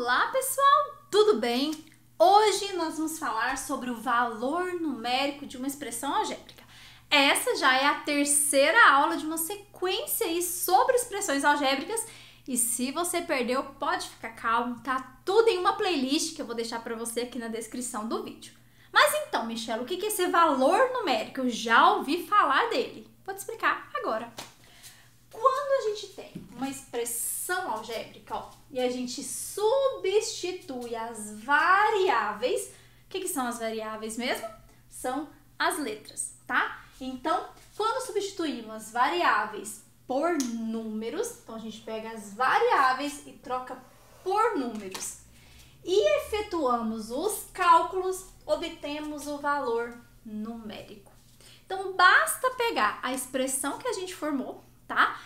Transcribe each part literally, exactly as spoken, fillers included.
Olá pessoal, tudo bem? Hoje nós vamos falar sobre o valor numérico de uma expressão algébrica. Essa já é a terceira aula de uma sequência aí sobre expressões algébricas e se você perdeu, pode ficar calmo, tá tudo em uma playlist que eu vou deixar para você aqui na descrição do vídeo. Mas então, Michella, o que é esse valor numérico? Eu já ouvi falar dele, vou te explicar agora. Quando a gente tem uma expressão algébrica ó, e a gente substitui as variáveis, o que, que são as variáveis mesmo? São as letras, tá? Então, quando substituímos as variáveis por números, então a gente pega as variáveis e troca por números e efetuamos os cálculos, obtemos o valor numérico. Então, basta pegar a expressão que a gente formou, tá?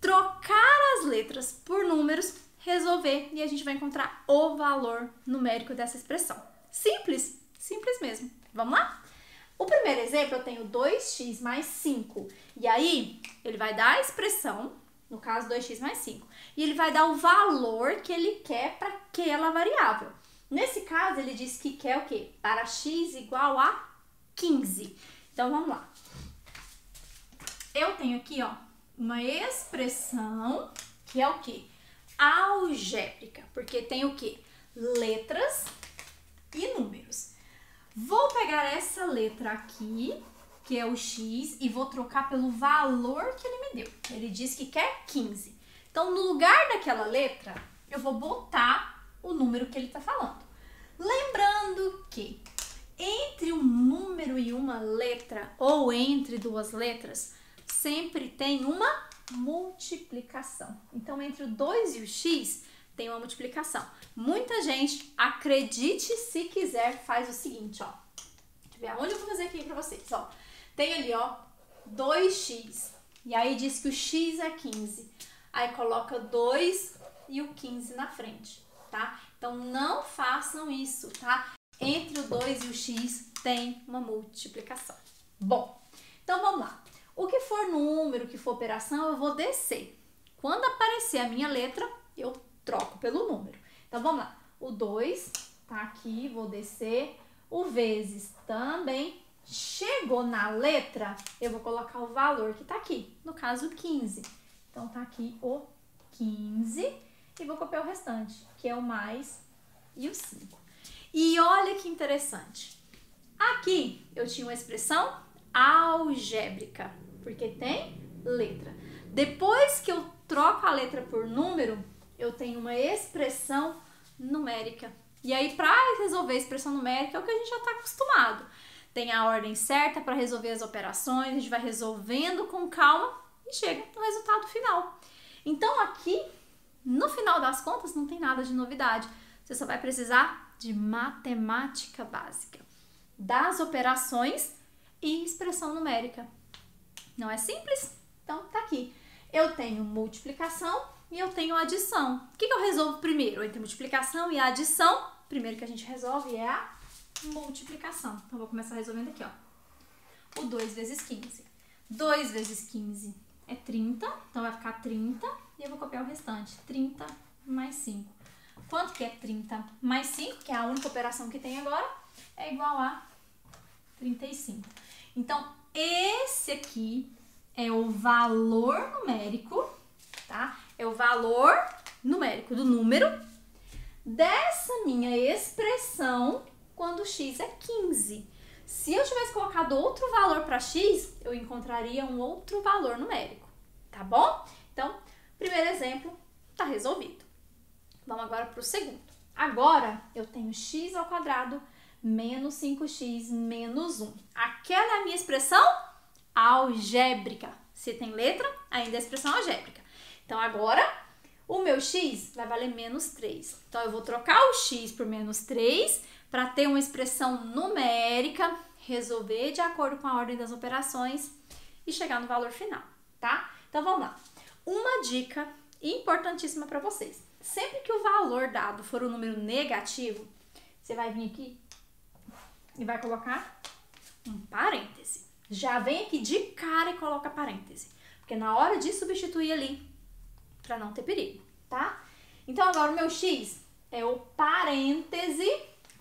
Trocar as letras por números, resolver e a gente vai encontrar o valor numérico dessa expressão. Simples? Simples mesmo. Vamos lá? O primeiro exemplo, eu tenho dois x mais cinco. E aí, ele vai dar a expressão, no caso dois x mais cinco. E ele vai dar o valor que ele quer para aquela variável. Nesse caso, ele diz que quer o quê? Para x igual a quinze. Então, vamos lá. Eu tenho aqui, ó, uma expressão que é o quê? Algébrica, porque tem o quê? Letras e números. Vou pegar essa letra aqui, que é o x, e vou trocar pelo valor que ele me deu. Ele diz que quer quinze. Então, no lugar daquela letra, eu vou botar o número que ele está falando. Lembrando que entre um número e uma letra, ou entre duas letras, sempre tem uma multiplicação. Então, entre o dois e o x, tem uma multiplicação. Muita gente, acredite se quiser, faz o seguinte, ó. Deixa eu ver aonde eu vou fazer aqui pra vocês, ó. Tem ali, ó, dois x. E aí diz que o x é quinze. Aí coloca dois e o quinze na frente, tá? Então, não façam isso, tá? Entre o dois e o x, tem uma multiplicação. Bom, então vamos lá. O que for número, o que for operação, eu vou descer. Quando aparecer a minha letra, eu troco pelo número. Então, vamos lá. O dois tá aqui, vou descer. O vezes também. Chegou na letra, eu vou colocar o valor que tá aqui. No caso, quinze. Então, tá aqui o quinze. E vou copiar o restante, que é o mais e o cinco. E olha que interessante. Aqui, eu tinha uma expressão algébrica, porque tem letra. Depois que eu troco a letra por número, eu tenho uma expressão numérica. E aí, para resolver a expressão numérica, é o que a gente já está acostumado. Tem a ordem certa para resolver as operações, a gente vai resolvendo com calma e chega no resultado final. Então, aqui, no final das contas, não tem nada de novidade. Você só vai precisar de matemática básica, das operações e expressão numérica. Não é simples? Então, tá aqui. Eu tenho multiplicação e eu tenho adição. O que eu resolvo primeiro? Entre multiplicação e adição, primeiro que a gente resolve é a multiplicação. Então, vou começar resolvendo aqui, ó. O dois vezes quinze. dois vezes quinze é trinta, então vai ficar trinta. E eu vou copiar o restante. trinta mais cinco. Quanto que é trinta mais cinco, que é a única operação que tem agora, é igual a trinta e cinco. Então, esse aqui é o valor numérico, tá? É o valor numérico do número dessa minha expressão quando x é quinze. Se eu tivesse colocado outro valor para x, eu encontraria um outro valor numérico, tá bom? Então, primeiro exemplo tá resolvido. Vamos agora para o segundo. Agora, eu tenho x ao quadrado menos cinco x menos um. Aquela é a minha expressão algébrica. Se tem letra, ainda é expressão algébrica. Então, agora, o meu x vai valer menos três. Então, eu vou trocar o x por menos três para ter uma expressão numérica, resolver de acordo com a ordem das operações e chegar no valor final, tá? Então, vamos lá. Uma dica importantíssima para vocês. Sempre que o valor dado for um número negativo, você vai vir aqui e vai colocar um parêntese. Já vem aqui de cara e coloca parêntese. Porque na hora de substituir ali, para não ter perigo, tá? Então, agora o meu x é o parêntese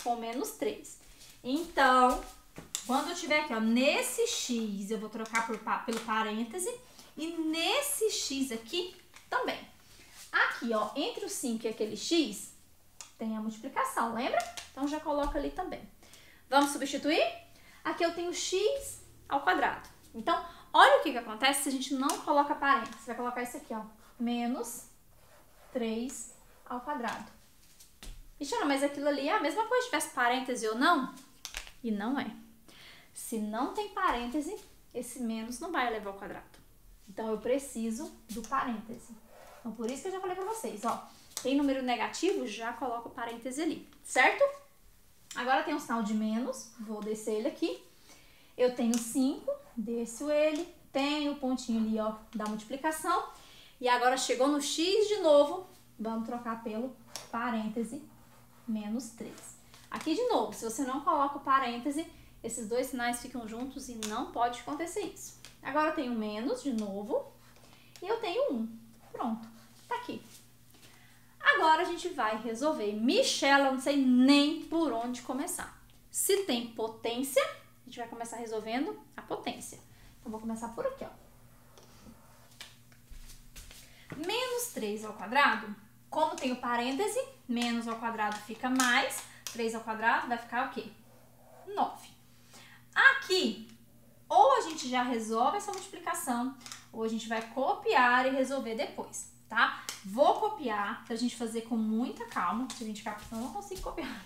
com menos três. Então, quando eu tiver aqui, ó, nesse x eu vou trocar por, pelo parêntese e nesse x aqui também. Aqui, ó, entre o cinco e aquele x tem a multiplicação, lembra? Então já coloca ali também. Vamos substituir? Aqui eu tenho x ao quadrado. Então, olha o que que acontece se a gente não coloca parênteses. Vai colocar isso aqui, ó, menos três ao quadrado. Michella, mas aquilo ali é a mesma coisa, se tivesse parêntese ou não? E não é. Se não tem parêntese, esse menos não vai levar ao quadrado. Então, eu preciso do parêntese. Então, por isso que eu já falei pra vocês, ó. Tem número negativo, já coloco o parêntese ali, certo? Agora tem um sinal de menos, vou descer ele aqui. Eu tenho cinco, desço ele, tenho o pontinho ali, ó, da multiplicação. E agora chegou no x de novo, vamos trocar pelo parêntese menos três. Aqui de novo, se você não coloca o parêntese, esses dois sinais ficam juntos e não pode acontecer isso. Agora eu tenho menos de novo e eu tenho um. Pronto, tá aqui. Agora a gente vai resolver. Michella, eu não sei nem por onde começar. Se tem potência, a gente vai começar resolvendo a potência. Então, vou começar por aqui, ó. Menos três ao quadrado, como tem o parêntese, menos ao quadrado fica mais. três ao quadrado vai ficar o quê? nove. Aqui, ou a gente já resolve essa multiplicação, ou a gente vai copiar e resolver depois. Tá? Vou copiar pra gente fazer com muita calma. Se a gente ficar, eu não consigo copiar.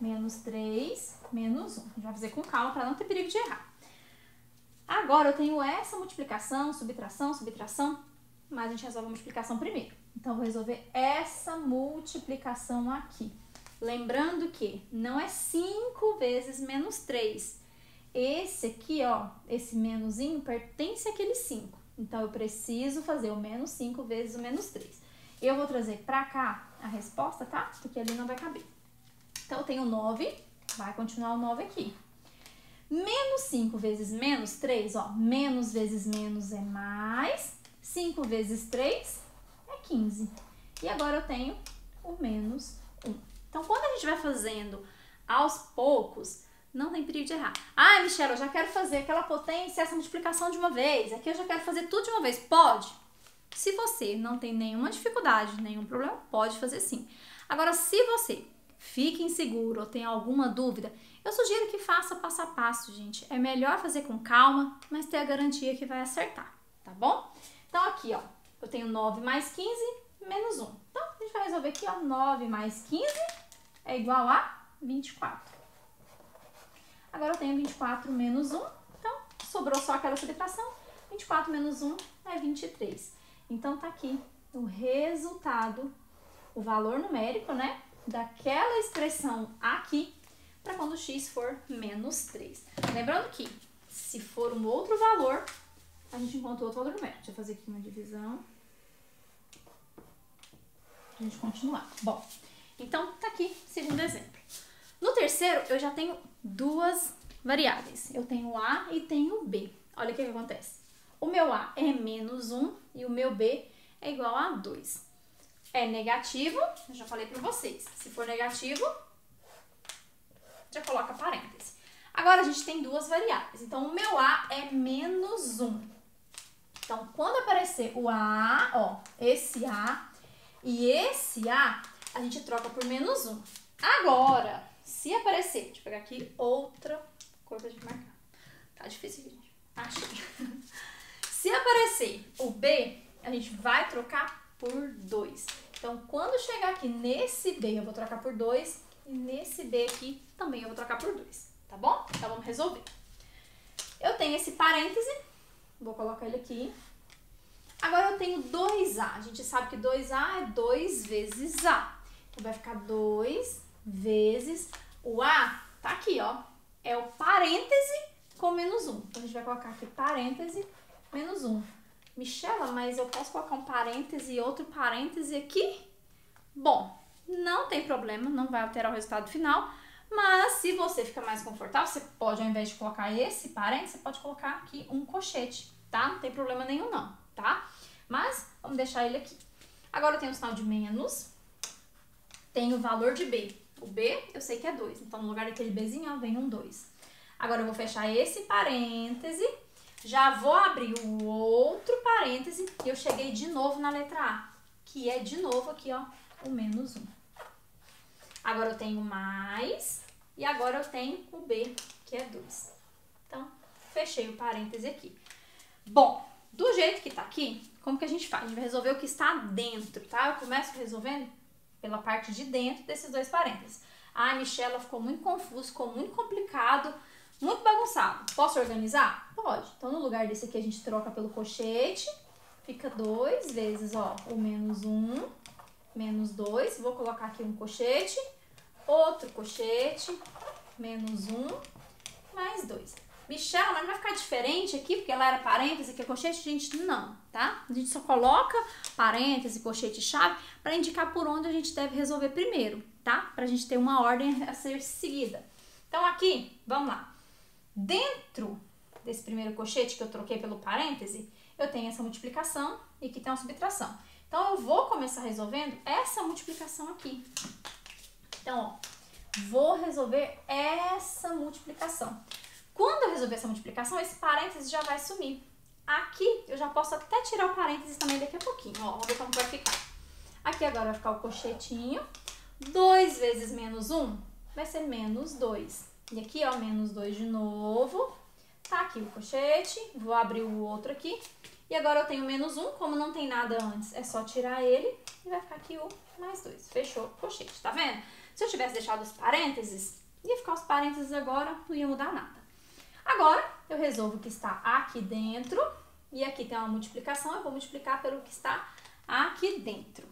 Menos três, menos um. A gente vai fazer com calma pra não ter perigo de errar. Agora eu tenho essa multiplicação, subtração, subtração, mas a gente resolve a multiplicação primeiro. Então eu vou resolver essa multiplicação aqui. Lembrando que não é cinco vezes menos três. Esse aqui, ó, esse menusinho pertence àquele cinco. Então, eu preciso fazer o menos cinco vezes o menos três. Eu vou trazer pra cá a resposta, tá? Porque ali não vai caber. Então, eu tenho nove. Vai continuar o nove aqui. Menos cinco vezes menos três, ó. Menos vezes menos é mais. cinco vezes três é quinze. E agora eu tenho o menos um. Então, quando a gente vai fazendo aos poucos... Não tem perigo de errar. Ah, Michella, eu já quero fazer aquela potência, essa multiplicação de uma vez. Aqui eu já quero fazer tudo de uma vez. Pode? Se você não tem nenhuma dificuldade, nenhum problema, pode fazer sim. Agora, se você fica inseguro ou tem alguma dúvida, eu sugiro que faça passo a passo, gente. É melhor fazer com calma, mas ter a garantia que vai acertar, tá bom? Então, aqui, ó, eu tenho nove mais quinze menos um. Então, a gente vai resolver aqui, ó, nove mais quinze é igual a vinte e quatro. Agora eu tenho vinte e quatro menos um, então sobrou só aquela subtração. vinte e quatro menos um é vinte e três. Então tá aqui o resultado, o valor numérico, né, daquela expressão aqui, para quando o x for menos três. Lembrando que se for um outro valor, a gente encontra outro valor numérico. Deixa eu fazer aqui uma divisão. A gente continuar. Bom, então tá aqui, segundo exemplo. No terceiro, eu já tenho duas variáveis. Eu tenho o A e tenho o B. Olha o que que acontece. O meu A é menos um e o meu B é igual a dois. É negativo, eu já falei para vocês. Se for negativo, já coloca parênteses. Agora, a gente tem duas variáveis. Então, o meu A é menos um. Então, quando aparecer o A, ó, esse A e esse A, a gente troca por menos um. Agora... Se aparecer, deixa eu pegar aqui outra cor pra gente marcar. Tá difícil, gente. Achei. Se aparecer o B, a gente vai trocar por dois. Então, quando chegar aqui nesse B, eu vou trocar por dois. E nesse B aqui, também eu vou trocar por dois. Tá bom? Então, vamos resolver. Eu tenho esse parêntese. Vou colocar ele aqui. Agora, eu tenho dois A. A gente sabe que dois A é dois vezes A. Então, vai ficar dois... vezes o A, tá aqui, ó, é o parêntese com menos um. Então, a gente vai colocar aqui parêntese menos um. Michella, mas eu posso colocar um parêntese e outro parêntese aqui? Bom, não tem problema, não vai alterar o resultado final, mas se você fica mais confortável, você pode, ao invés de colocar esse parêntese, você pode colocar aqui um colchete, tá? Não tem problema nenhum não, tá? Mas, vamos deixar ele aqui. Agora eu tenho um sinal de menos. tem o valor de B. O B eu sei que é dois, então no lugar daquele Bzinho ó, vem um dois. Agora eu vou fechar esse parêntese, já vou abrir o outro parêntese e eu cheguei de novo na letra A, que é de novo aqui ó, o menos um. Agora eu tenho mais e agora eu tenho o B, que é dois. Então, fechei o parêntese aqui. Bom, do jeito que tá aqui, como que a gente faz? A gente vai resolver o que está dentro, tá? Eu começo resolvendo pela parte de dentro desses dois parênteses. Ah, Michella, ficou muito confuso, ficou muito complicado, muito bagunçado. Posso organizar? Pode. Então, no lugar desse aqui, a gente troca pelo cochete. Fica dois vezes, ó, o menos um, menos dois. Vou colocar aqui um cochete, outro cochete, menos um, mais dois. Michella, mas vai ficar diferente aqui, porque ela era parêntese, aqui é cochete, gente, não, tá? A gente só coloca parêntese, cochete e chave para indicar por onde a gente deve resolver primeiro, tá? Pra gente ter uma ordem a ser seguida. Então, aqui, vamos lá. Dentro desse primeiro cochete que eu troquei pelo parêntese, eu tenho essa multiplicação e aqui tem uma subtração. Então, eu vou começar resolvendo essa multiplicação aqui. Então, ó, vou resolver essa multiplicação. Quando eu resolver essa multiplicação, esse parênteses já vai sumir. Aqui, eu já posso até tirar o parênteses também daqui a pouquinho. Ó, vamos ver como vai ficar. Aqui agora vai ficar o cochetinho. dois vezes menos um vai ser menos dois. E aqui, ó, menos dois de novo. Tá aqui o cochete. Vou abrir o outro aqui. E agora eu tenho menos um. Como não tem nada antes, é só tirar ele. E vai ficar aqui o mais dois. Fechou o cochete, tá vendo? Se eu tivesse deixado os parênteses, ia ficar os parênteses agora, não ia mudar nada. Agora, eu resolvo o que está aqui dentro, e aqui tem uma multiplicação, eu vou multiplicar pelo que está aqui dentro.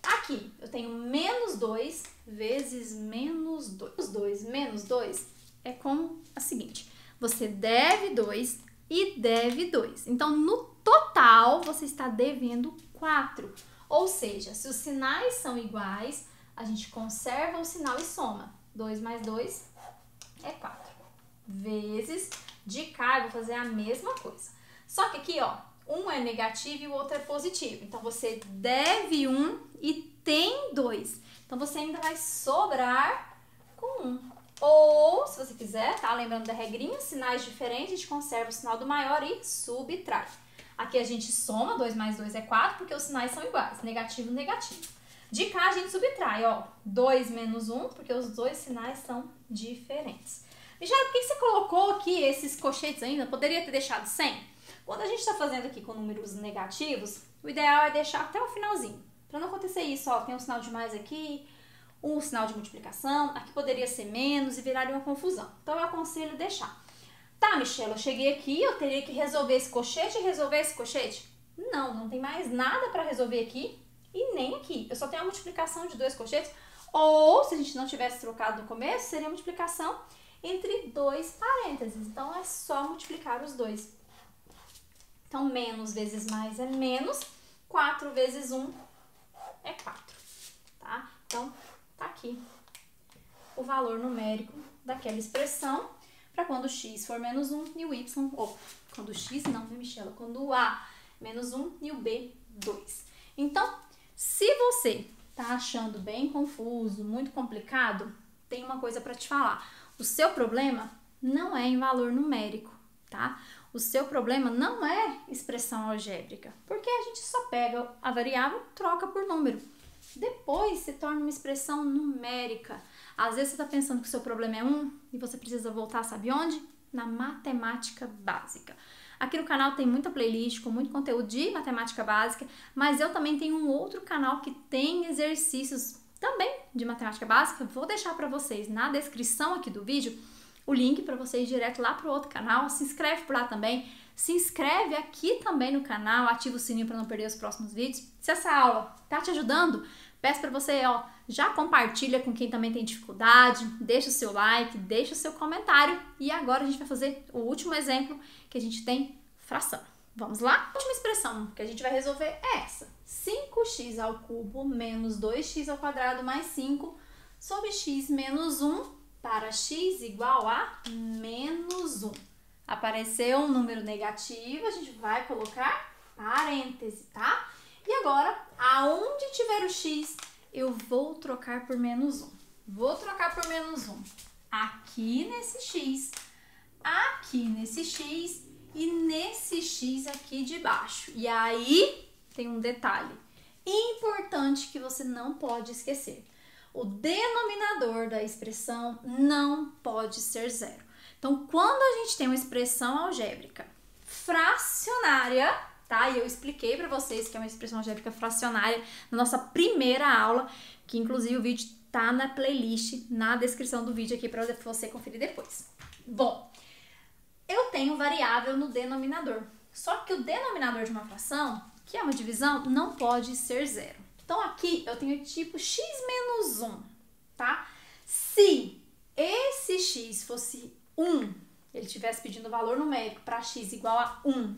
Aqui, eu tenho menos dois vezes menos dois. dois menos dois é como a seguinte, você deve dois e deve dois. Então, no total, você está devendo quatro. Ou seja, se os sinais são iguais, a gente conserva o sinal e soma. dois mais dois é quatro. Vezes, de cá, vou fazer a mesma coisa. Só que aqui, ó, um é negativo e o outro é positivo. Então, você deve um e tem dois. Então, você ainda vai sobrar com um. Ou, se você quiser, tá? Lembrando da regrinha, sinais diferentes, a gente conserva o sinal do maior e subtrai. Aqui a gente soma, dois mais dois é quatro, porque os sinais são iguais. Negativo, negativo. De cá, a gente subtrai, ó, dois menos um, porque os dois sinais são diferentes. Michella, por que você colocou aqui esses cochetes ainda? Poderia ter deixado sem? Quando a gente está fazendo aqui com números negativos, o ideal é deixar até o finalzinho. Para não acontecer isso, ó, tem um sinal de mais aqui, um sinal de multiplicação, aqui poderia ser menos e viraria uma confusão. Então, eu aconselho deixar. Tá, Michella, eu cheguei aqui, eu teria que resolver esse cochete e resolver esse cochete? Não, não tem mais nada para resolver aqui e nem aqui. Eu só tenho a multiplicação de dois cochetes, ou se a gente não tivesse trocado no começo, seria a multiplicação entre dois parênteses, então é só multiplicar os dois. Então, menos vezes mais é menos, quatro vezes um é quatro, tá? Então, tá aqui o valor numérico daquela expressão para quando o x for menos um e o y, ou quando o x não, né, Michella? Quando o a menos um e o b, dois. Então, se você tá achando bem confuso, muito complicado, tem uma coisa para te falar. O seu problema não é em valor numérico, tá? O seu problema não é expressão algébrica, porque a gente só pega a variável, troca por número. Depois se torna uma expressão numérica. Às vezes você está pensando que o seu problema é um e você precisa voltar, sabe onde? Na matemática básica. Aqui no canal tem muita playlist com muito conteúdo de matemática básica, mas eu também tenho um outro canal que tem exercícios também de matemática básica. Vou deixar para vocês na descrição aqui do vídeo o link para vocês direto lá para o outro canal. Se inscreve por lá também, se inscreve aqui também no canal, ativa o sininho para não perder os próximos vídeos. Se essa aula tá te ajudando, peço para você, ó, já compartilha com quem também tem dificuldade, deixa o seu like, deixa o seu comentário. E agora a gente vai fazer o último exemplo que a gente tem, fração. Vamos lá? A última expressão que a gente vai resolver é essa. cinco x ao cubo menos dois x ao quadrado mais cinco sobre x menos um para x igual a menos um. Apareceu um número negativo, a gente vai colocar parêntese, tá? E agora, aonde tiver o x, eu vou trocar por menos um. Vou trocar por menos um aqui nesse x, aqui nesse x e nesse x aqui de baixo. E aí tem um detalhe importante que você não pode esquecer. O denominador da expressão não pode ser zero. Então, quando a gente tem uma expressão algébrica fracionária, tá? E eu expliquei para vocês que é uma expressão algébrica fracionária na nossa primeira aula, que inclusive o vídeo tá na playlist, na descrição do vídeo aqui para você conferir depois. Bom, eu tenho variável no denominador, só que o denominador de uma fração, que é uma divisão, não pode ser zero. Então, aqui eu tenho tipo x menos um, tá? Se esse x fosse um, ele estivesse pedindo valor numérico para x igual a um,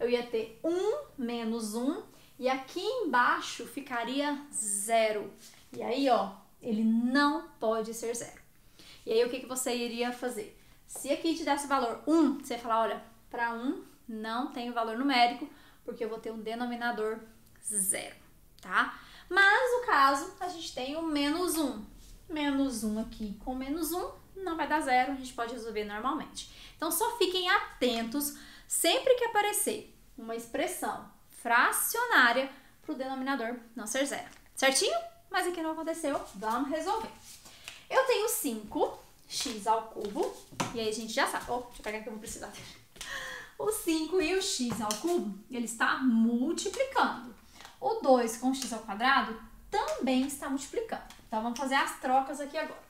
eu ia ter um menos um e aqui embaixo ficaria zero. E aí, ó, ele não pode ser zero. E aí, o que, que você iria fazer? Se aqui te desse valor um, você ia falar, olha, para um não tem valor numérico, porque eu vou ter um denominador zero, tá? Mas no caso, a gente tem o menos um. Menos um aqui com menos um não vai dar zero, a gente pode resolver normalmente. Então, só fiquem atentos sempre que aparecer uma expressão fracionária para o denominador não ser zero. Certinho? Mas aqui não aconteceu, vamos resolver. Eu tenho cinco x ao cubo, e aí a gente já sabe. Oh, deixa eu pegar que eu vou precisar dele. O cinco e o x ao cubo, ele está multiplicando. O dois com x ao quadrado também está multiplicando. Então, vamos fazer as trocas aqui agora.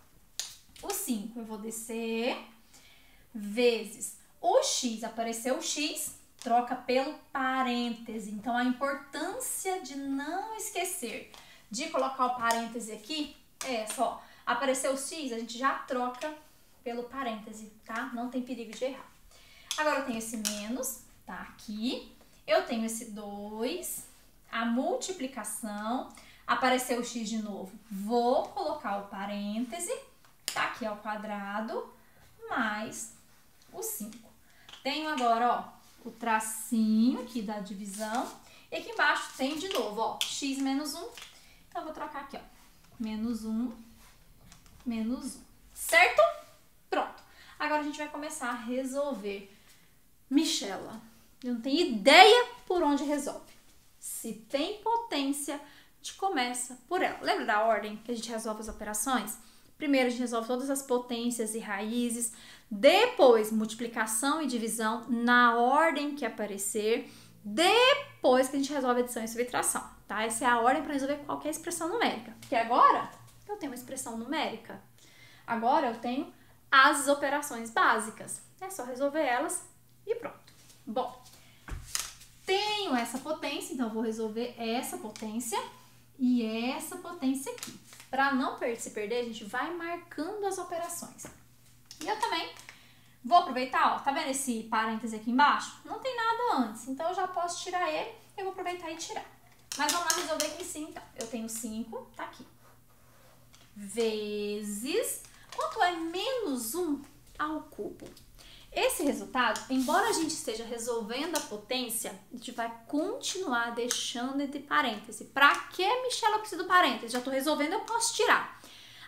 O cinco eu vou descer, vezes o x, apareceu o x, troca pelo parêntese. Então, a importância de não esquecer de colocar o parêntese aqui é só, apareceu o x, a gente já troca pelo parêntese, tá? Não tem perigo de errar. Agora, eu tenho esse menos, tá aqui. Eu tenho esse dois, a multiplicação, apareceu o x de novo. Vou colocar o parêntese, tá aqui ao quadrado, mais o cinco. Tenho agora, ó, o tracinho aqui da divisão. E aqui embaixo tem de novo, ó, x menos um. Então, eu vou trocar aqui, ó, menos um, menos um. Certo? Pronto. Agora, a gente vai começar a resolver. Michella, eu não tenho ideia por onde resolve. Se tem potência, a gente começa por ela. Lembra da ordem que a gente resolve as operações? Primeiro, a gente resolve todas as potências e raízes. Depois, multiplicação e divisão na ordem que aparecer. Depois que a gente resolve adição e subtração, tá? Essa é a ordem para resolver qualquer expressão numérica. Porque agora eu tenho uma expressão numérica. Agora eu tenho as operações básicas. É só resolver elas. E pronto. Bom, tenho essa potência, então eu vou resolver essa potência e essa potência aqui. Para não se perder, a gente vai marcando as operações. E eu também vou aproveitar, ó, tá vendo esse parêntese aqui embaixo? Não tem nada antes, então eu já posso tirar ele, eu vou aproveitar e tirar. Mas vamos lá resolver aqui sim, então. Eu tenho cinco, tá aqui. Vezes, quanto é menos um ao cubo? Esse resultado, embora a gente esteja resolvendo a potência, a gente vai continuar deixando entre parênteses. Pra que, Michella, eu preciso do parênteses? Já tô resolvendo, eu posso tirar.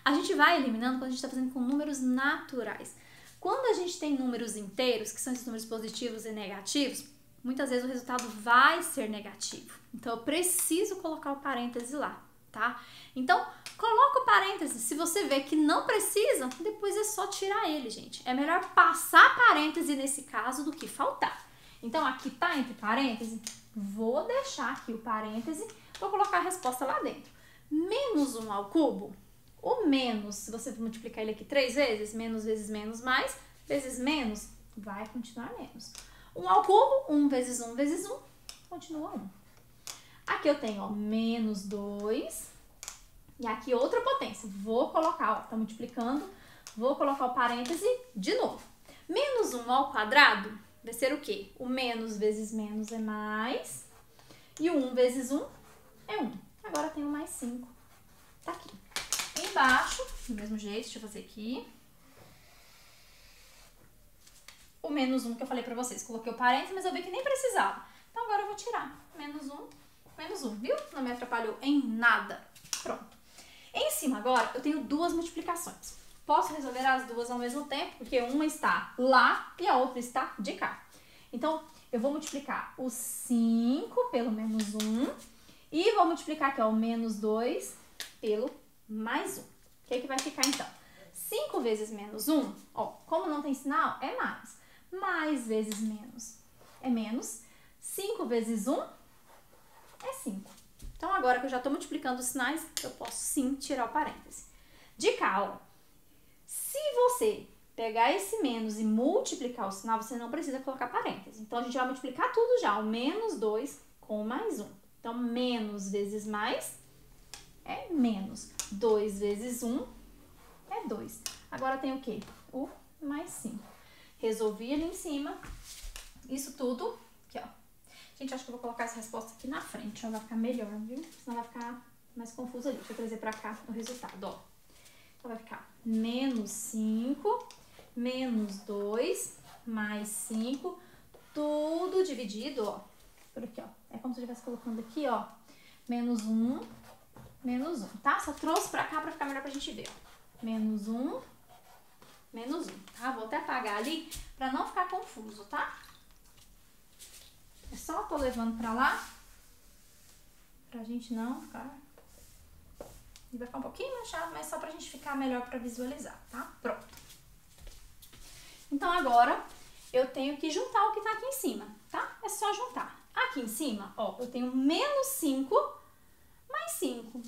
A gente vai eliminando quando a gente tá fazendo com números naturais. Quando a gente tem números inteiros, que são esses números positivos e negativos, muitas vezes o resultado vai ser negativo. Então, eu preciso colocar o parêntese lá, tá? Então, coloca o parêntese. Se você vê que não precisa, depois é só tirar ele, gente. É melhor passar parêntese nesse caso do que faltar. Então, aqui tá entre parênteses. Vou deixar aqui o parêntese. Vou colocar a resposta lá dentro. Menos um ao cubo. O menos, se você multiplicar ele aqui três vezes, menos vezes menos mais, vezes menos, vai continuar menos. um ao cubo, um vezes um vezes um, continua um. Aqui eu tenho, ó, menos dois. E aqui outra potência, vou colocar, ó, tá multiplicando, vou colocar o parêntese de novo. Menos um ao quadrado vai ser o quê? O menos vezes menos é mais, e o um vezes um é um. Agora tem o mais cinco, tá aqui. Embaixo, do mesmo jeito, deixa eu fazer aqui. O menos um que eu falei pra vocês, coloquei o parêntese, mas eu vi que nem precisava. Então, agora eu vou tirar menos um, menos um, viu? Não me atrapalhou em nada. Pronto. cima agora eu tenho duas multiplicações. Posso resolver as duas ao mesmo tempo, porque uma está lá e a outra está de cá. Então, eu vou multiplicar o cinco pelo menos um e vou multiplicar aqui, ó, o menos dois pelo mais um. O que é que vai ficar, então? cinco vezes menos um, ó, como não tem sinal, é mais. Mais vezes menos é menos. cinco vezes um é cinco. Então, agora que eu já estou multiplicando os sinais, eu posso sim tirar o parêntese. De cá, ó, se você pegar esse menos e multiplicar o sinal, você não precisa colocar parênteses. Então, a gente vai multiplicar tudo já, o menos dois com mais um. Então, menos vezes mais é menos. dois vezes um é dois. Agora tem o quê? O mais cinco. Resolvi ali em cima. Isso tudo aqui, ó. Gente, acho que eu vou colocar essa resposta aqui na frente, já vai ficar melhor, viu? Senão vai ficar mais confuso ali. Deixa eu trazer pra cá o resultado, ó. Então, vai ficar menos cinco, menos dois, mais cinco, tudo dividido, ó, por aqui, ó. É como se eu estivesse colocando aqui, ó, menos um, menos um, tá? Só trouxe pra cá pra ficar melhor pra gente ver, ó. Menos um, menos um, tá? Vou até apagar ali pra não ficar confuso, tá? É só tô levando pra lá, pra gente não ficar... Vai ficar um pouquinho manchado, mas só pra gente ficar melhor pra visualizar, tá? Pronto. Então, agora, eu tenho que juntar o que tá aqui em cima, tá? É só juntar. Aqui em cima, ó, eu tenho menos cinco mais cinco.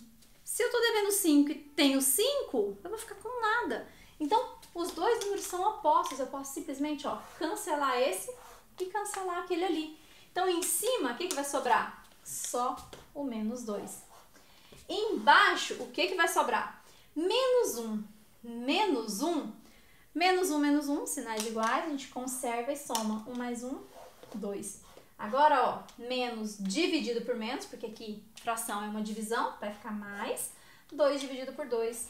Se eu tô devendo cinco e tenho cinco, eu vou ficar com nada. Então, os dois números são opostos. Eu posso simplesmente, ó, cancelar esse e cancelar aquele ali. Então, em cima, o que que vai sobrar? Só o menos dois. Embaixo, o que que vai sobrar? Menos um, menos um, menos um, menos um, sinais iguais, a gente conserva e soma. um mais um, dois. Agora, ó, menos dividido por menos, porque aqui fração é uma divisão, vai ficar mais. dois dividido por dois,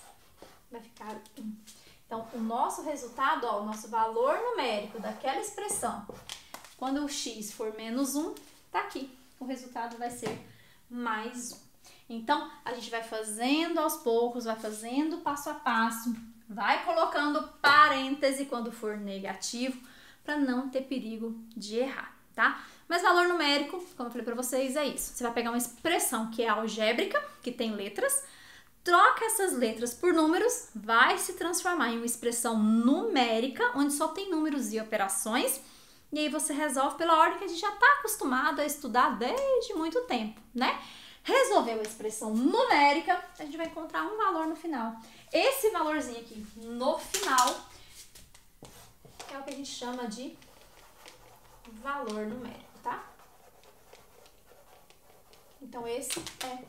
vai ficar um. Então, o nosso resultado, ó, o nosso valor numérico daquela expressão, quando o x for menos um, tá aqui. O resultado vai ser mais um. Então, a gente vai fazendo aos poucos, vai fazendo passo a passo, vai colocando parêntese quando for negativo, para não ter perigo de errar, tá? Mas valor numérico, como eu falei para vocês, é isso. Você vai pegar uma expressão que é algébrica, que tem letras, troca essas letras por números, vai se transformar em uma expressão numérica, onde só tem números e operações, e aí você resolve pela ordem que a gente já está acostumado a estudar desde muito tempo, né? Resolveu a expressão numérica, a gente vai encontrar um valor no final. Esse valorzinho aqui no final é o que a gente chama de valor numérico, tá? Então, esse é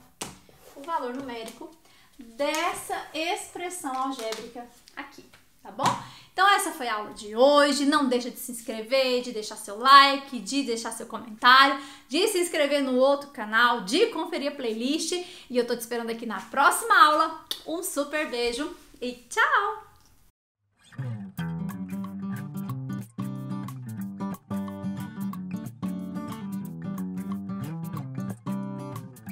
o valor numérico dessa expressão algébrica aqui, tá bom? Então, essa foi a aula de hoje. Não deixa de se inscrever, de deixar seu like, de deixar seu comentário, de se inscrever no outro canal, de conferir a playlist. E eu tô te esperando aqui na próxima aula. Um super beijo e tchau!